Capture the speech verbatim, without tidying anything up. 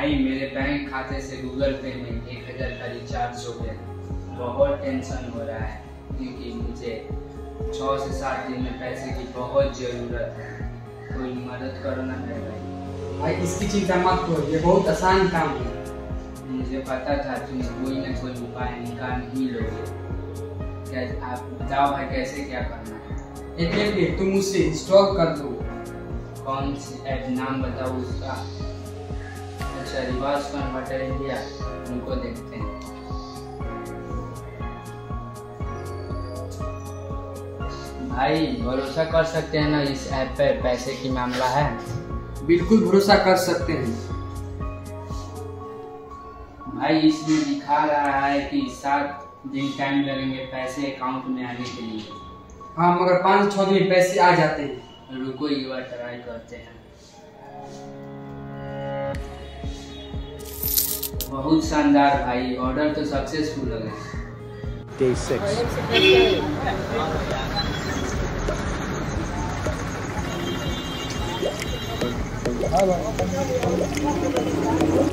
भाई मेरे बैंक खाते से गूगल पे में एक हजार का रिचार्ज हो गया। बहुत टेंशन हो रहा है क्योंकि मुझे छः से सात दिन में पैसे की बहुत ज़रूरत है, कोई मदद करो ना मेरे भाई। भाई इसकी चिंता मत करो, ये बहुत आसान काम है। मुझे पता था तुम कोई ना कोई उपाय निकाल ही लोगे। क्या आप बताओ भाई कैसे क्या करना है? एक ऐप तुम मुझसे इंस्टॉल कर दो। कौन सी ऐप, नाम बताओ उसका? अच्छा रिवाज कन्वर्टर इंडिया, उनको देखते हैं। भाई भरोसा कर सकते हैं ना इस ऐप पे, पैसे की मामला है? बिल्कुल भरोसा कर सकते हैं भाई। इसमें दिखा रहा है कि सात दिन टाइम लगेंगे पैसे अकाउंट में आने के लिए। हाँ मगर पाँच छः दिन पैसे आ जाते हैं। रुको एक बार ट्राई करते हैं। बहुत शानदार भाई, ऑर्डर तो सक्सेसफुल हो गया।